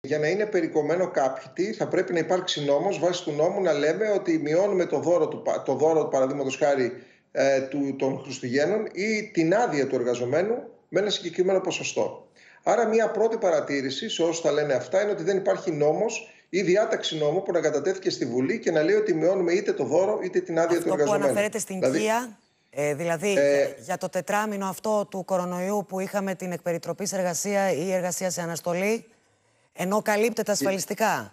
Για να είναι περικομμένο κάποιο, θα πρέπει να υπάρξει νόμος, βάσει του νόμου να λέμε ότι μειώνουμε το δώρο του παραδείγματος χάρη των Χριστουγέννων ή την άδεια του εργαζομένου με ένα συγκεκριμένο ποσοστό. Άρα μια πρώτη παρατήρηση σε όσους τα λένε αυτά είναι ότι δεν υπάρχει νόμος ή διάταξη νόμου που να κατατέθηκε στη Βουλή και να λέει ότι μειώνουμε είτε το δώρο είτε την άδεια του εργαζομένου. Αυτό που αναφέρεται στην ΚΙΑ, για το τετράμινο αυτό του κορονοϊού που είχαμε την εκπεριτροπής εργασία ή εργασία σε αναστολή, ενώ καλύπτεται ασφαλιστικά.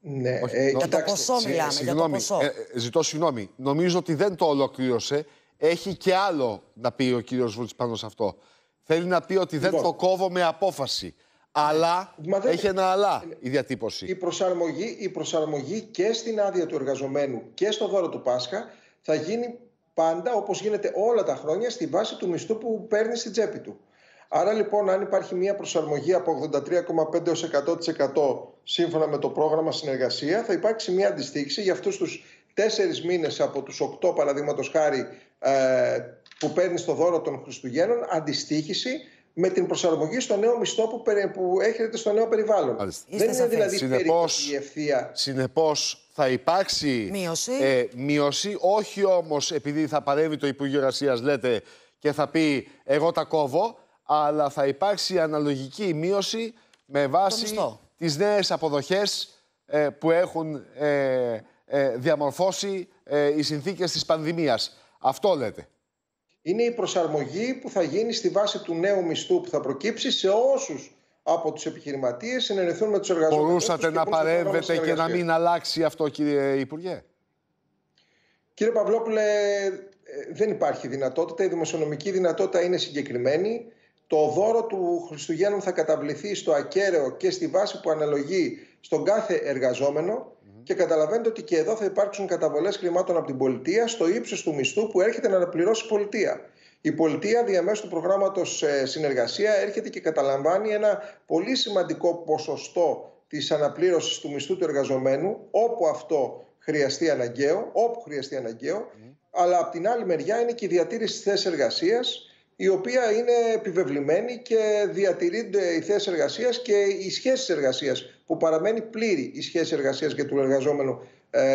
Ναι, για το ποσό μιλάμε. Συγγνώμη, ζητώ συγγνώμη. Νομίζω ότι δεν το ολοκλήρωσε. Έχει και άλλο να πει ο κύριος Βρούτσης πάνω σε αυτό. Θέλει να πει ότι δεν το κόβω με απόφαση. Αλλά έχει ένα αλλά η διατύπωση. Η προσαρμογή και στην άδεια του εργαζομένου και στο δώρο του Πάσχα θα γίνει πάντα, όπως γίνεται όλα τα χρόνια, στη βάση του μισθού που παίρνει στην τσέπη του. Άρα λοιπόν, αν υπάρχει μια προσαρμογή από 83,5% έως 100% σύμφωνα με το πρόγραμμα συνεργασία, θα υπάρξει μια αντιστοίχηση για αυτούς τους 4 μήνες από τους 8 παραδείγματος χάρη που παίρνει στο δώρο των Χριστουγέννων, αντιστοίχηση με την προσαρμογή στο νέο μισθό που έρχεται στο νέο περιβάλλον. Δεν είναι δηλαδή η ευθεία. Συνεπώς θα υπάρξει μείωση, όχι όμως επειδή θα παρέμβει το Υπουργείο Εργασίας, λέτε, και θα πει εγώ τα κόβω, αλλά θα υπάρξει αναλογική μείωση με βάση τις νέες αποδοχές που έχουν διαμορφώσει οι συνθήκες της πανδημίας. Αυτό λέτε. Είναι η προσαρμογή που θα γίνει στη βάση του νέου μισθού που θα προκύψει σε όσους από τους επιχειρηματίες συνενεθούν με τους εργαζόμενους. Μπορούσατε να παρέμβετε και να μην αλλάξει αυτό, κύριε Υπουργέ? Κύριε Παυλόπουλε, δεν υπάρχει δυνατότητα. Η δημοσιονομική δυνατότητα είναι συγκεκριμένη. Το δώρο του Χριστουγέννου θα καταβληθεί στο ακέραιο και στη βάση που αναλογεί στον κάθε εργαζόμενο. Και καταλαβαίνετε ότι και εδώ θα υπάρξουν καταβολές χρημάτων από την πολιτεία στο ύψος του μισθού που έρχεται να αναπληρώσει η πολιτεία. Η πολιτεία διαμέσου του προγράμματος συνεργασία έρχεται και καταλαμβάνει ένα πολύ σημαντικό ποσοστό της αναπλήρωσης του μισθού του εργαζομένου, όπου αυτό χρειαστεί αναγκαίο, αλλά από την άλλη μεριά είναι και η διατήρηση της θέσης εργασίας, η οποία είναι επιβεβλημένη και διατηρείται η θέση εργασίας και οι σχέσεις εργασίας, που παραμένει πλήρη η σχέση εργασίας και του εργαζόμενου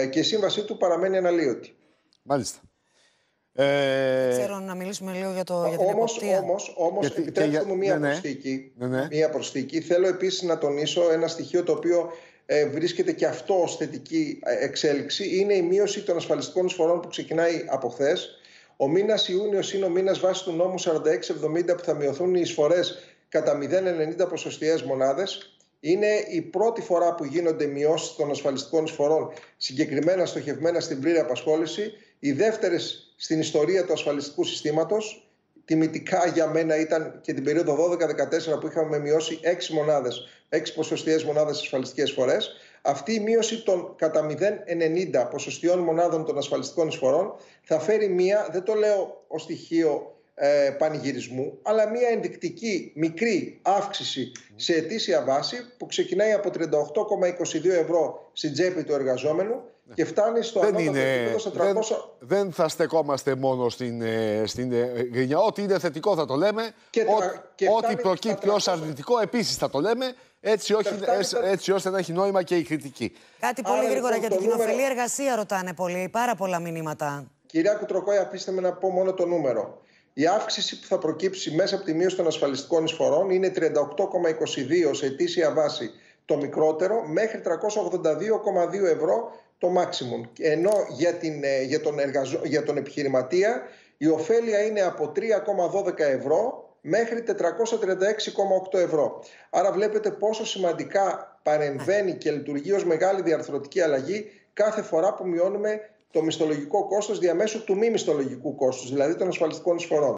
και η σύμβασή του παραμένει αναλύωτη. Μάλιστα. Δεν ξέρω, να μιλήσουμε λίγο για την εποπτεία. Όμως, επιτρέψτε μου μία προσθήκη. Θέλω επίσης να τονίσω ένα στοιχείο το οποίο βρίσκεται και αυτό ως θετική εξέλιξη. Είναι η μείωση των ασφαλιστικών εισφορών που ξεκινάει από χθες. Ο μήνας Ιούνιος είναι ο μήνας βάσει του νόμου 4670 που θα μειωθούν οι εισφορές κατά 0,90 ποσοστιαίες μονάδες. Είναι η πρώτη φορά που γίνονται μειώσεις των ασφαλιστικών εισφορών συγκεκριμένα στοχευμένα στην πλήρη απασχόληση. Οι δεύτερες στην ιστορία του ασφαλιστικού συστήματος. Τιμητικά για μένα ήταν και την περίοδο 12-14 που είχαμε μειώσει 6 ποσοστιαίες μονάδες ασφαλιστικές εισφορές. Αυτή η μείωση των κατά 0,90 ποσοστιαίων μονάδων των ασφαλιστικών εισφορών θα φέρει μία, δεν το λέω ως στοιχείο πανηγυρισμού, αλλά μία ενδεικτική μικρή αύξηση σε ετήσια βάση που ξεκινάει από 38,22 € στην τσέπη του εργαζόμενου και φτάνει στο ανώτατο επίπεδο στα 300. Δεν θα στεκόμαστε μόνο στην γκρινιά. Ό,τι είναι θετικό θα το λέμε. Ό,τι προκύπτει ως αρνητικό επίσης θα το λέμε. Έτσι ώστε να έχει νόημα και η κριτική. Κάτι πολύ γρήγορα για την κοινοφελή εργασία ρωτάνε πολλοί. Πάρα πολλά μηνύματα. Κυρία Κουτροκόη, αφήστε με να πω μόνο το νούμερο. Η αύξηση που θα προκύψει μέσα από τη μείωση των ασφαλιστικών εισφορών είναι 38,22 σε ετήσια βάση το μικρότερο μέχρι 382,2 € το maximum. Ενώ για τον επιχειρηματία η ωφέλεια είναι από 3,12 € μέχρι 436,8 €. Άρα βλέπετε πόσο σημαντικά παρεμβαίνει και λειτουργεί ως μεγάλη διαρθρωτική αλλαγή κάθε φορά που μειώνουμε το μισθολογικό κόστος διαμέσου του μη μισθολογικού κόστους, δηλαδή των ασφαλιστικών εισφορών.